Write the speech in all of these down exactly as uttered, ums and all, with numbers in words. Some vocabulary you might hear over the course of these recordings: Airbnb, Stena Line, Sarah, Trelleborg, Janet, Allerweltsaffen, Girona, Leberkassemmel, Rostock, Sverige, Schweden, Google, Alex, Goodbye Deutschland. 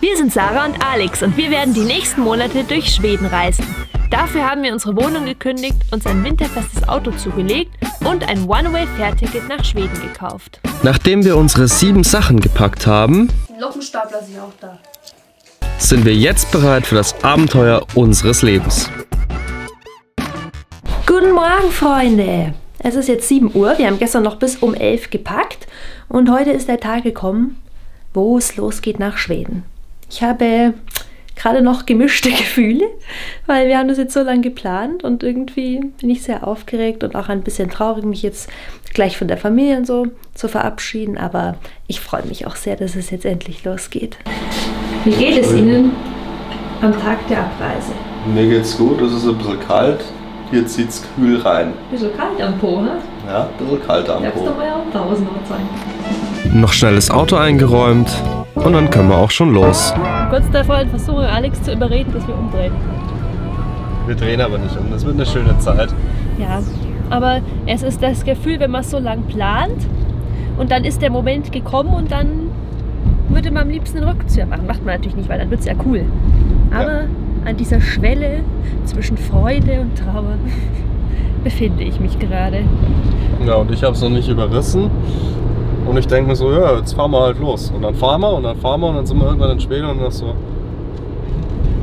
Wir sind Sarah und Alex und wir werden die nächsten Monate durch Schweden reisen. Dafür haben wir unsere Wohnung gekündigt, uns ein winterfestes Auto zugelegt und ein One-Way-Fährticket nach Schweden gekauft. Nachdem wir unsere sieben Sachen gepackt haben, Lockenstapler sind auch da, sind wir jetzt bereit für das Abenteuer unseres Lebens. Guten Morgen, Freunde! Es ist jetzt sieben Uhr, wir haben gestern noch bis um elf gepackt und heute ist der Tag gekommen, wo es losgeht nach Schweden. Ich habe gerade noch gemischte Gefühle, weil wir haben das jetzt so lange geplant und irgendwie bin ich sehr aufgeregt und auch ein bisschen traurig, mich jetzt gleich von der Familie und so zu verabschieden. Aber ich freue mich auch sehr, dass es jetzt endlich losgeht. Wie geht es Ihnen am Tag der Abreise? Mir geht's gut, es ist ein bisschen kalt. Hier zieht's kühl rein. Ein bisschen kalt am Po, ne? Ja, ein bisschen kalt am Po. Darfst du mal ja um tausend Uhr sein. Noch schnell das Auto eingeräumt. Und dann können wir auch schon los. Kurz davor versuche Alex zu überreden, dass wir umdrehen. Wir drehen aber nicht um, das wird eine schöne Zeit. Ja, aber es ist das Gefühl, wenn man so lang plant und dann ist der Moment gekommen und dann würde man am liebsten einen Rückzieher machen. Macht man natürlich nicht, weil dann wird es ja cool. Aber ja, an dieser Schwelle zwischen Freude und Trauer befinde ich mich gerade. Ja, und ich habe es noch nicht überrissen. Und ich denke mir so, ja, jetzt fahren wir halt los. Und dann fahren wir und dann fahren wir und dann sind wir irgendwann in Schweden und dann so,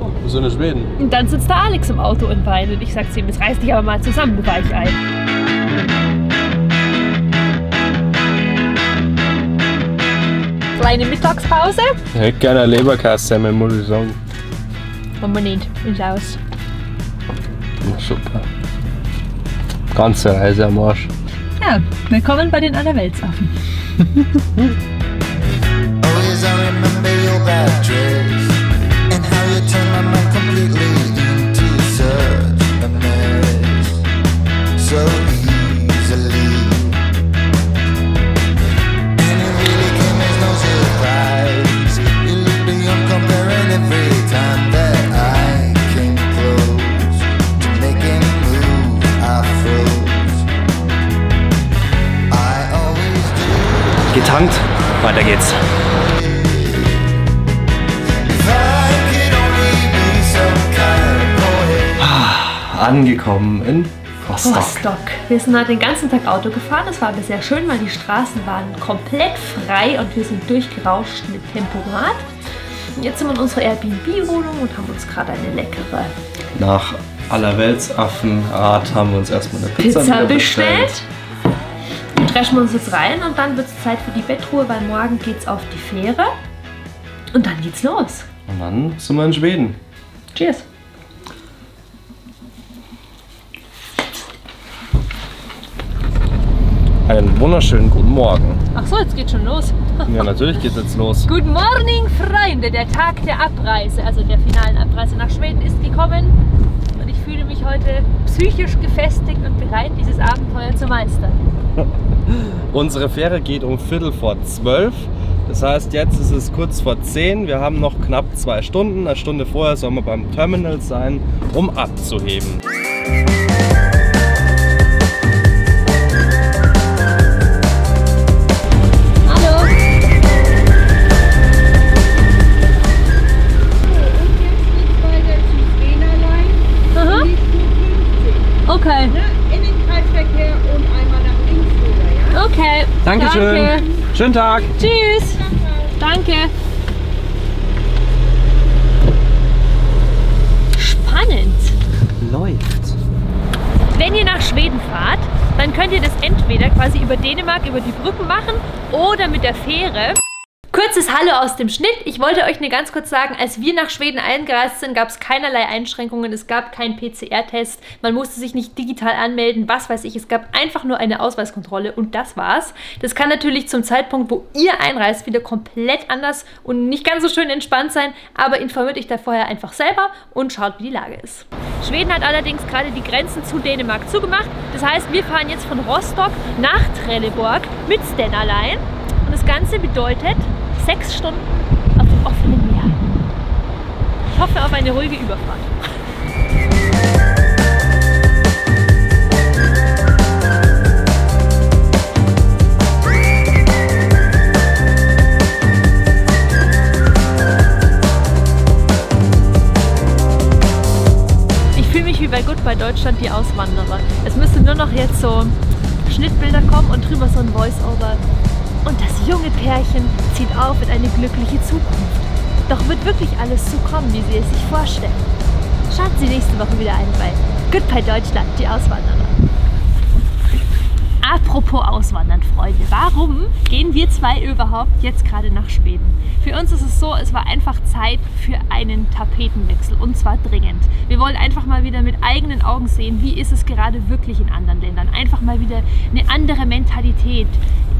oh, wir sind in Schweden. Und dann sitzt da Alex im Auto und weint und ich sag zu ihm, jetzt reiß dich aber mal zusammen, du Weichei. Kleine Mittagspause. Ich hätte gerne eine Leberkassemmel, muss ich sagen. Wollen wir nicht, ist aus. Ja, super. Ganze Reise am Arsch. Ja, willkommen bei den Allerweltsaffen. Getankt, weiter geht's. Ah, angekommen in Rostock. Rostock. Wir sind heute den ganzen Tag Auto gefahren. Es war bisher schön, weil die Straßen waren komplett frei und wir sind durchgerauscht mit Tempomat. Und jetzt sind wir in unserer Airbnb-Wohnung und haben uns gerade eine leckere. Nach Allerweltsaffenart haben wir uns erstmal eine Pizza, Pizza bestellt. bestellt. Dreschen wir uns jetzt rein und dann wird es Zeit für die Bettruhe, weil morgen geht's auf die Fähre und dann geht's los. Und dann sind wir in Schweden. Cheers! Einen wunderschönen guten Morgen. Ach so, jetzt geht's schon los. Ja, natürlich geht's jetzt los. Good morning, Freunde! Der Tag der Abreise, also der finalen Abreise nach Schweden ist gekommen und ich fühle mich heute psychisch gefestigt und bereit, dieses Abenteuer zu meistern. Unsere Fähre geht um Viertel vor zwölf. Das heißt, jetzt ist es kurz vor zehn. Wir haben noch knapp zwei Stunden. Eine Stunde vorher sollen wir beim Terminal sein, um abzuheben. Hallo! So, und jetzt geht's weiter zu Stena Line. Aha. Okay. In den Kreisverkehr und einmal nach okay. Dankeschön. Danke. Schönen Tag. Tschüss. Danke. Spannend. Läuft. Wenn ihr nach Schweden fahrt, dann könnt ihr das entweder quasi über Dänemark, über die Brücken machen oder mit der Fähre. Kurzes Hallo aus dem Schnitt. Ich wollte euch nur ganz kurz sagen, als wir nach Schweden eingereist sind, gab es keinerlei Einschränkungen. Es gab keinen P C R-Test. Man musste sich nicht digital anmelden, was weiß ich. Es gab einfach nur eine Ausweiskontrolle und das war's. Das kann natürlich zum Zeitpunkt, wo ihr einreist, wieder komplett anders und nicht ganz so schön entspannt sein. Aber informiert euch da vorher einfach selber und schaut, wie die Lage ist. Schweden hat allerdings gerade die Grenzen zu Dänemark zugemacht. Das heißt, wir fahren jetzt von Rostock nach Trelleborg mit Stena Line. Und das Ganze bedeutet sechs Stunden auf dem offenen Meer. Ich hoffe auf eine ruhige Überfahrt. Deutschland, die Auswanderer. Es müsste nur noch jetzt so Schnittbilder kommen und drüber so ein Voice-Over. Und das junge Pärchen zieht auf in eine glückliche Zukunft. Doch wird wirklich alles so kommen, wie sie es sich vorstellen. Schalten Sie nächste Woche wieder ein bei Goodbye Deutschland, die Auswanderer. Apropos Auswandern, Freunde, warum gehen wir zwei überhaupt jetzt gerade nach Schweden? Für uns ist es so, es war einfach Zeit für einen Tapetenwechsel, und zwar dringend. Wir wollen einfach mal wieder mit eigenen Augen sehen, wie ist es gerade wirklich in anderen Ländern. Einfach mal wieder eine andere Mentalität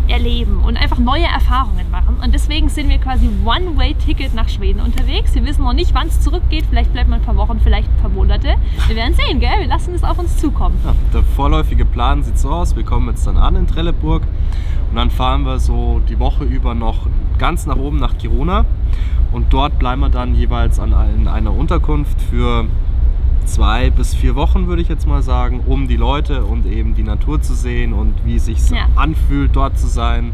erleben und einfach neue Erfahrungen machen. Und deswegen sind wir quasi One-Way-Ticket nach Schweden unterwegs. Wir wissen noch nicht, wann es zurückgeht. Vielleicht bleibt man ein paar Wochen, vielleicht ein paar Monate. Wir werden sehen, gell? Wir lassen es auf uns zukommen. Ja, der vorläufige Plan sieht so aus. Wir kommen jetzt dann an in Trelleborg und dann fahren wir so die Woche über noch ganz nach oben nach Girona. Und dort bleiben wir dann jeweils an, in einer Unterkunft für zwei bis vier Wochen, würde ich jetzt mal sagen, um die Leute und eben die Natur zu sehen und wie es sich ja. anfühlt, dort zu sein.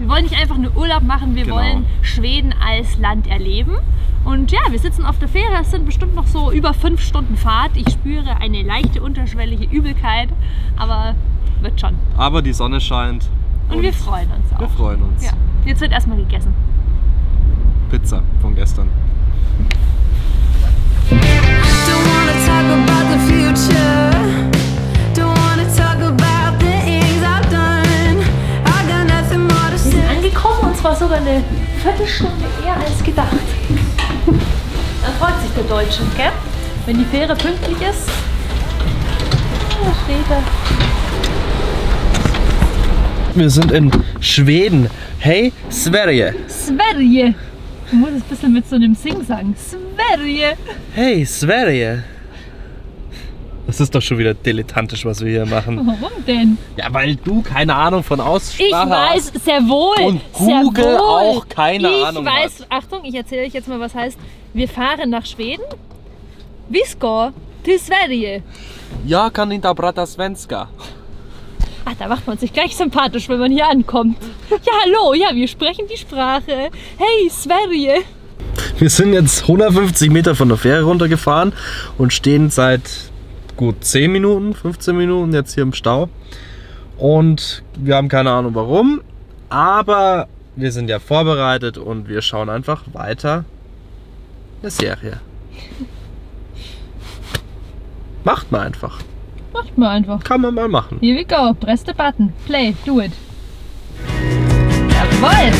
Wir wollen nicht einfach nur Urlaub machen, wir genau. wollen Schweden als Land erleben. Und ja, wir sitzen auf der Fähre, es sind bestimmt noch so über fünf Stunden Fahrt. Ich spüre eine leichte unterschwellige Übelkeit, aber wird schon. Aber die Sonne scheint. Und, und wir freuen uns auch. Wir freuen uns. Ja. Jetzt wird erstmal gegessen. Pizza von gestern. Wir sind angekommen und zwar sogar eine Viertelstunde eher als gedacht. Dann freut sich der Deutsche, gell? Wenn die Fähre pünktlich ist. Da steht er. Wir sind in Schweden. Hey, Sverige. Sverige. Du musst es ein bisschen mit so einem Sing sagen. Sverige. Hey, Sverige. Das ist doch schon wieder dilettantisch, was wir hier machen. Warum denn? Ja, weil du keine Ahnung von Aussprache hast. Ich weiß, sehr wohl. Und Google sehr wohl. Auch keine ich Ahnung Ich weiß, hat. Achtung, ich erzähle euch jetzt mal, was heißt, wir fahren nach Schweden. Vi ska till Sverige. Ja, kan inte prata svenska. Ach, da macht man sich gleich sympathisch, wenn man hier ankommt. Ja, hallo, ja, wir sprechen die Sprache. Hey, Sverige. Wir sind jetzt hundertfünfzig Meter von der Fähre runtergefahren und stehen seit gut zehn Minuten, fünfzehn Minuten jetzt hier im Stau und wir haben keine Ahnung warum, aber wir sind ja vorbereitet und wir schauen einfach weiter eine Serie. Macht mal einfach. Macht mal einfach. Kann man mal machen. Here we go, press the button, play, do it. Jawohl!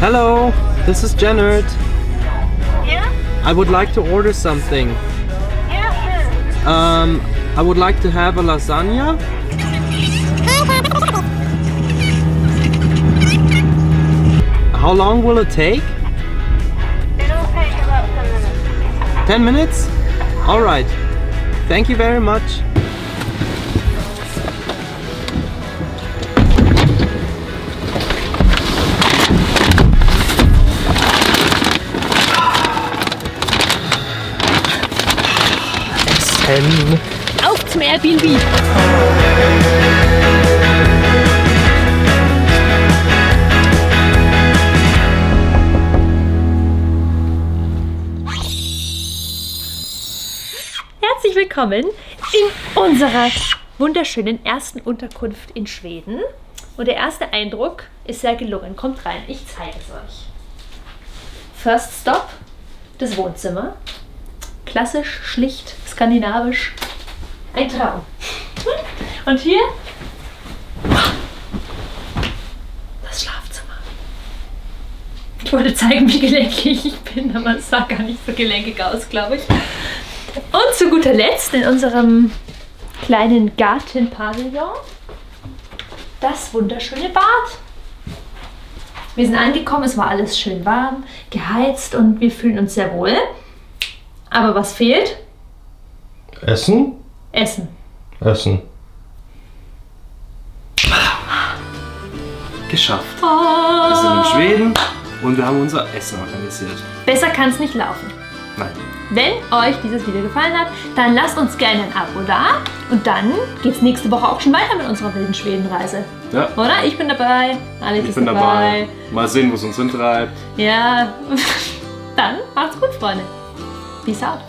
Hello, this is Janet. Yeah? I would like to order something. Yeah, sure. Um, I would like to have a lasagna. How long will it take? It'll take about ten minutes. ten minutes? Alright. Thank you very much. Auf zum Airbnb! Herzlich willkommen in unserer wunderschönen ersten Unterkunft in Schweden. Und der erste Eindruck ist sehr gelungen. Kommt rein, ich zeige es euch. First Stop, das Wohnzimmer. Klassisch, schlicht, skandinavisch. Ein Traum. Und hier das Schlafzimmer. Ich wollte zeigen, wie gelenkig ich bin, aber es sah gar nicht so gelenkig aus, glaube ich. Und zu guter Letzt in unserem kleinen Gartenpavillon das wunderschöne Bad. Wir sind angekommen, es war alles schön warm, geheizt und wir fühlen uns sehr wohl. Aber was fehlt? Essen? Essen. Essen. Geschafft. Oh. Wir sind in Schweden und wir haben unser Essen organisiert. Besser kann es nicht laufen. Nein. Wenn euch dieses Video gefallen hat, dann lasst uns gerne ein Abo da. Und dann geht's nächste Woche auch schon weiter mit unserer wilden Schwedenreise. Ja. Oder? Ich bin dabei. Alex ist dabei. dabei. Mal sehen, wo es uns hintreibt. Ja. Dann macht's gut, Freunde. Peace out.